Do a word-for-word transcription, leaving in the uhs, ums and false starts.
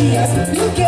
dias. E o quê?